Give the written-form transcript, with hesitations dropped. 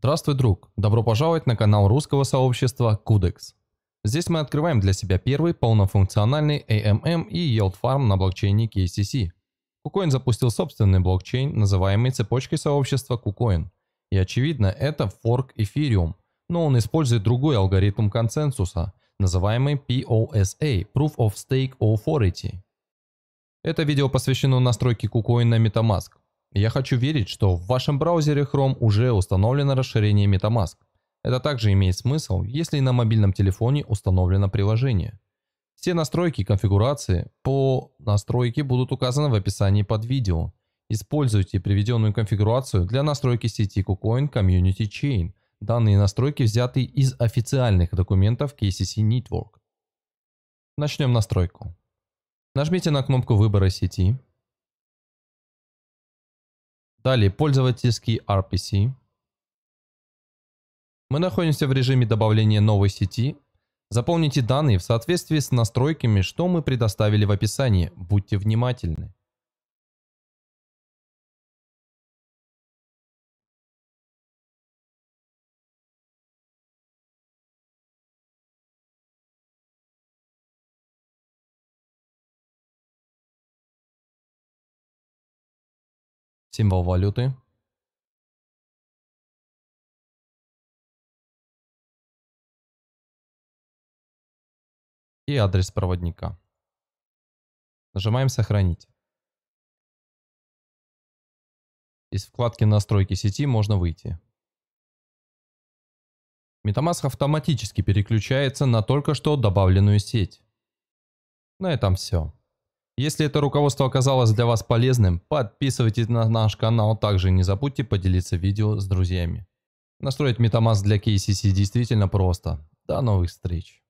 Здравствуй, друг! Добро пожаловать на канал русского сообщества Кудекс. Здесь мы открываем для себя первый полнофункциональный AMM и Yield Farm на блокчейне KCC. KuCoin запустил собственный блокчейн, называемый цепочкой сообщества KuCoin. И очевидно, это форк Ethereum, но он использует другой алгоритм консенсуса, называемый POSA – Proof of Stake Authority. Это видео посвящено настройке KuCoin на MetaMask. Я хочу верить, что в вашем браузере Chrome уже установлено расширение MetaMask. Это также имеет смысл, если на мобильном телефоне установлено приложение. Все настройки и конфигурации по настройке будут указаны в описании под видео. Используйте приведенную конфигурацию для настройки сети KuCoin Community Chain. Данные настройки взяты из официальных документов KCC Network. Начнем настройку. Нажмите на кнопку выбора сети. Далее пользовательский RPC. Мы находимся в режиме добавления новой сети. Заполните данные в соответствии с настройками, что мы предоставили в описании. Будьте внимательны. Символ валюты. И адрес проводника. Нажимаем «Сохранить». Из вкладки «Настройки сети» можно выйти. MetaMask автоматически переключается на только что добавленную сеть. На этом все. Если это руководство оказалось для вас полезным, подписывайтесь на наш канал, также не забудьте поделиться видео с друзьями. Настроить MetaMask для KCC действительно просто. До новых встреч!